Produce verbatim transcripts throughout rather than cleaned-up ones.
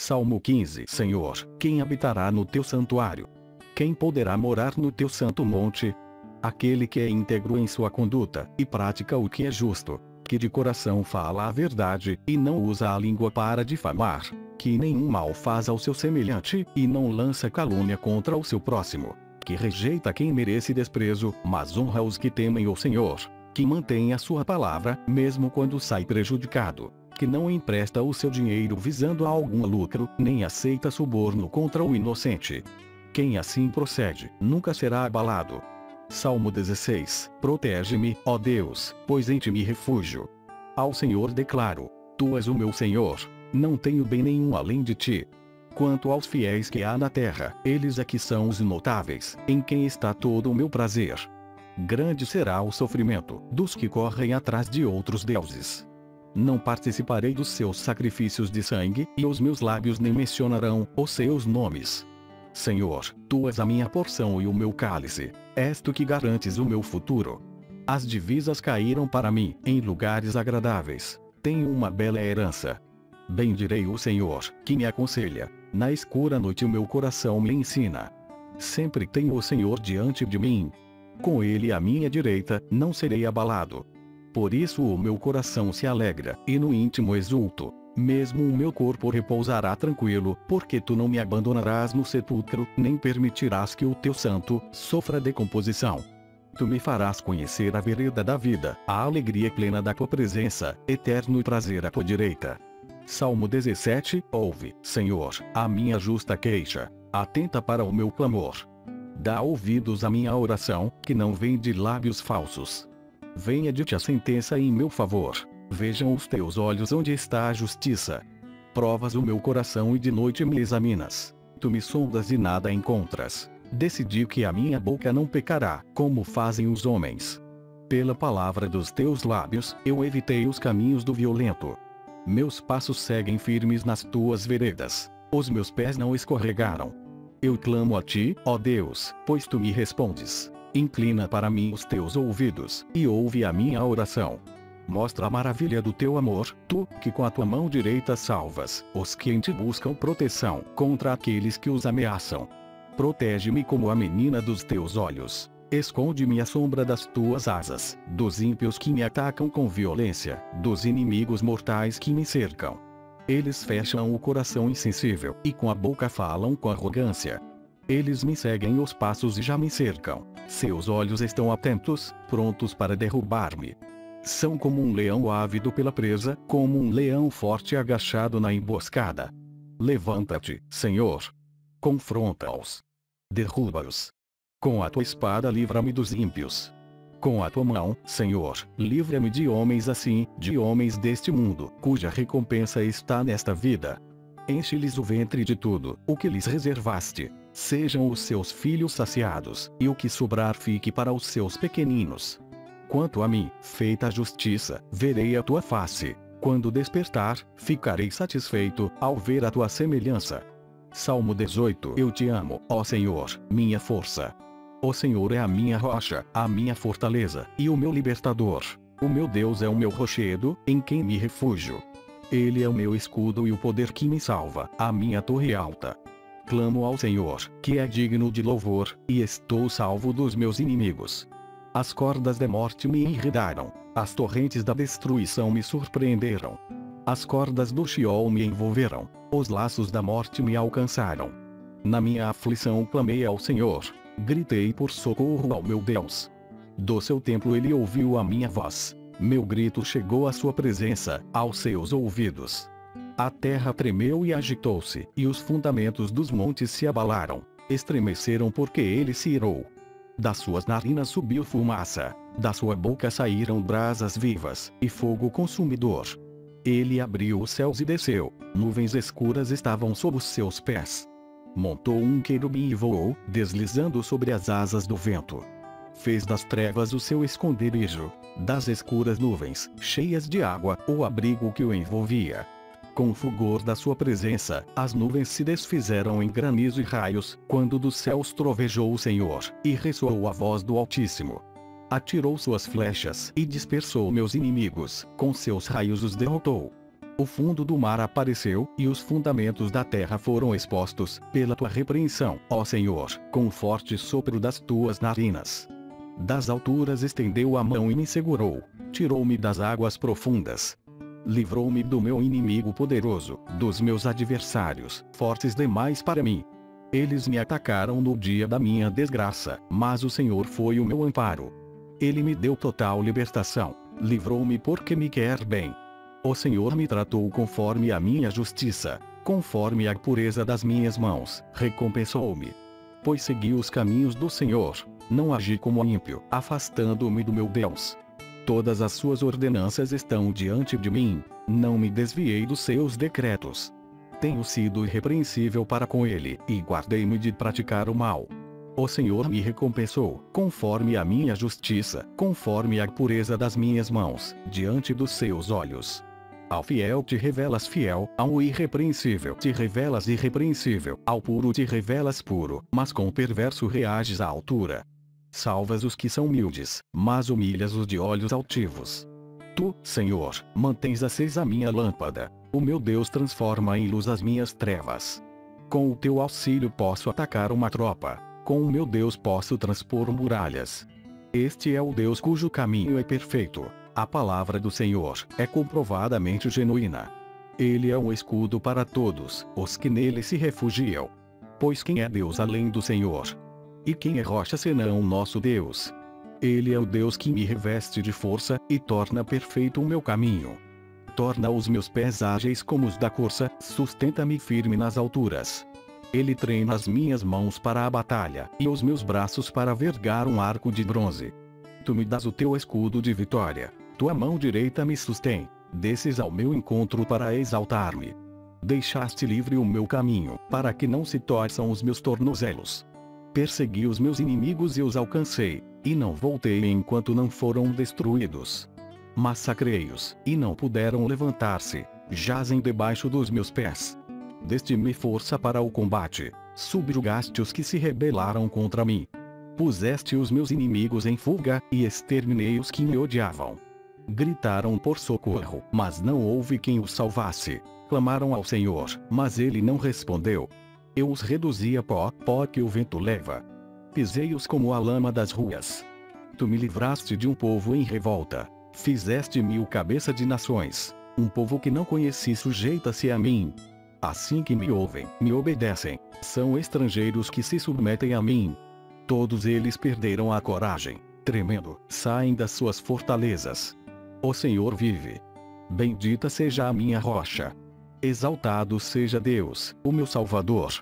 Salmo quinze. Senhor, quem habitará no teu santuário? Quem poderá morar no teu santo monte? Aquele que é íntegro em sua conduta, e pratica o que é justo, que de coração fala a verdade, e não usa a língua para difamar, que nenhum mal faz ao seu semelhante, e não lança calúnia contra o seu próximo, que rejeita quem merece desprezo, mas honra os que temem o Senhor, que mantém a sua palavra, mesmo quando sai prejudicado, que não empresta o seu dinheiro visando a algum lucro, nem aceita suborno contra o inocente. Quem assim procede, nunca será abalado. Salmo dezesseis. Protege-me, ó Deus, pois em ti me refúgio. Ao Senhor declaro: tu és o meu Senhor, não tenho bem nenhum além de ti. Quanto aos fiéis que há na terra, eles é que são os notáveis, em quem está todo o meu prazer. Grande será o sofrimento dos que correm atrás de outros deuses. Não participarei dos seus sacrifícios de sangue, e os meus lábios nem mencionarão os seus nomes. Senhor, tu és a minha porção e o meu cálice, és tu que garantes o meu futuro. As divisas caíram para mim, em lugares agradáveis, tenho uma bela herança. Bendirei o Senhor, que me aconselha, na escura noite o meu coração me ensina. Sempre tenho o Senhor diante de mim. Com ele à minha direita, não serei abalado. Por isso o meu coração se alegra, e no íntimo exulto. Mesmo o meu corpo repousará tranquilo, porque tu não me abandonarás no sepulcro, nem permitirás que o teu santo sofra decomposição. Tu me farás conhecer a vereda da vida, a alegria plena da tua presença, eterno prazer à tua direita. Salmo dezessete. Ouve, Senhor, a minha justa queixa, atenta para o meu clamor. Dá ouvidos à minha oração, que não vem de lábios falsos. Venha de ti a sentença em meu favor. Vejam os teus olhos onde está a justiça. Provas o meu coração e de noite me examinas. Tu me sondas e nada encontras. Decidi que a minha boca não pecará, como fazem os homens. Pela palavra dos teus lábios, eu evitei os caminhos do violento. Meus passos seguem firmes nas tuas veredas. Os meus pés não escorregaram. Eu clamo a ti, ó Deus, pois tu me respondes. Inclina para mim os teus ouvidos, e ouve a minha oração. Mostra a maravilha do teu amor, tu, que com a tua mão direita salvas os que em ti buscam proteção contra aqueles que os ameaçam. Protege-me como a menina dos teus olhos. Esconde-me à sombra das tuas asas, dos ímpios que me atacam com violência, dos inimigos mortais que me cercam. Eles fecham o coração insensível, e com a boca falam com arrogância. Eles me seguem os passos e já me cercam. Seus olhos estão atentos, prontos para derrubar-me. São como um leão ávido pela presa, como um leão forte agachado na emboscada. Levanta-te, Senhor. Confronta-os. Derruba-os. Com a tua espada livra-me dos ímpios. Com a tua mão, Senhor, livra-me de homens assim, de homens deste mundo, cuja recompensa está nesta vida. Enche-lhes o ventre de tudo, o que lhes reservaste. Sejam os seus filhos saciados, e o que sobrar fique para os seus pequeninos. Quanto a mim, feita a justiça, verei a tua face. Quando despertar, ficarei satisfeito, ao ver a tua semelhança. Salmo dezoito. Eu te amo, ó Senhor, minha força. O Senhor é a minha rocha, a minha fortaleza, e o meu libertador. O meu Deus é o meu rochedo, em quem me refúgio. Ele é o meu escudo e o poder que me salva, a minha torre alta. Clamo ao Senhor, que é digno de louvor, e estou salvo dos meus inimigos. As cordas da morte me enredaram, as torrentes da destruição me surpreenderam. As cordas do Sheol me envolveram, os laços da morte me alcançaram. Na minha aflição clamei ao Senhor, gritei por socorro ao meu Deus. Do seu templo ele ouviu a minha voz, meu grito chegou à sua presença, aos seus ouvidos. A terra tremeu e agitou-se, e os fundamentos dos montes se abalaram, estremeceram porque ele se irou. Das suas narinas subiu fumaça, da sua boca saíram brasas vivas, e fogo consumidor. Ele abriu os céus e desceu, nuvens escuras estavam sob os seus pés. Montou um querubim e voou, deslizando sobre as asas do vento. Fez das trevas o seu esconderijo, das escuras nuvens, cheias de água, o abrigo que o envolvia. Com o fulgor da sua presença, as nuvens se desfizeram em granizo e raios, quando dos céus trovejou o Senhor, e ressoou a voz do Altíssimo. Atirou suas flechas e dispersou meus inimigos, com seus raios os derrotou. o fundo do mar apareceu, e os fundamentos da terra foram expostos, pela tua repreensão, ó Senhor, com o forte sopro das tuas narinas. Das alturas estendeu a mão e me segurou, tirou-me das águas profundas. Livrou-me do meu inimigo poderoso, dos meus adversários, fortes demais para mim. Eles me atacaram no dia da minha desgraça, mas o Senhor foi o meu amparo. Ele me deu total libertação, livrou-me porque me quer bem. O Senhor me tratou conforme a minha justiça, conforme a pureza das minhas mãos, recompensou-me. Pois segui os caminhos do Senhor, não agi como ímpio, afastando-me do meu Deus. Todas as suas ordenanças estão diante de mim, não me desviei dos seus decretos. Tenho sido irrepreensível para com ele, e guardei-me de praticar o mal. O Senhor me recompensou, conforme a minha justiça, conforme a pureza das minhas mãos, diante dos seus olhos. Ao fiel te revelas fiel, ao irrepreensível te revelas irrepreensível, ao puro te revelas puro, mas com o perverso reages à altura. Salvas os que são humildes, mas humilhas os de olhos altivos. Tu, Senhor, mantens acesa a minha lâmpada. O meu Deus transforma em luz as minhas trevas. Com o teu auxílio posso atacar uma tropa. Com o meu Deus posso transpor muralhas. Este é o Deus cujo caminho é perfeito. A palavra do Senhor é comprovadamente genuína. Ele é um escudo para todos os que nele se refugiam. Pois quem é Deus além do Senhor? E quem é rocha senão o nosso Deus? Ele é o Deus que me reveste de força, e torna perfeito o meu caminho. Torna os meus pés ágeis como os da corça, sustenta-me firme nas alturas. Ele treina as minhas mãos para a batalha, e os meus braços para vergar um arco de bronze. Tu me dás o teu escudo de vitória, tua mão direita me sustém, desces ao meu encontro para exaltar-me. Deixaste livre o meu caminho, para que não se torçam os meus tornozelos. Persegui os meus inimigos e os alcancei, e não voltei enquanto não foram destruídos. Massacrei-os, e não puderam levantar-se, jazem debaixo dos meus pés. Deste-me força para o combate, subjugaste os que se rebelaram contra mim. Puseste os meus inimigos em fuga, e exterminei os que me odiavam. Gritaram por socorro, mas não houve quem os salvasse. Clamaram ao Senhor, mas ele não respondeu. Eu os reduzi a pó, pó que o vento leva. Pisei-os como a lama das ruas. Tu me livraste de um povo em revolta. Fizeste-me o cabeça de nações. Um povo que não conheci sujeita-se a mim. Assim que me ouvem, me obedecem. São estrangeiros que se submetem a mim. Todos eles perderam a coragem. Tremendo, saem das suas fortalezas. O Senhor vive. Bendita seja a minha rocha. Exaltado seja Deus, o meu Salvador.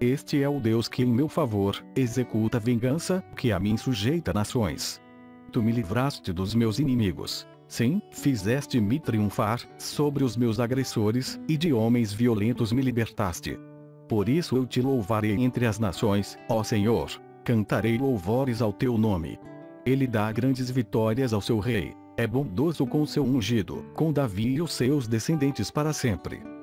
Este é o Deus que em meu favor, executa vingança, que a mim sujeita nações. Tu me livraste dos meus inimigos. Sim, fizeste-me triunfar, sobre os meus agressores, e de homens violentos me libertaste. Por isso eu te louvarei entre as nações, ó Senhor. Cantarei louvores ao teu nome. Ele dá grandes vitórias ao seu rei. É bondoso com seu ungido, com Davi e os seus descendentes para sempre.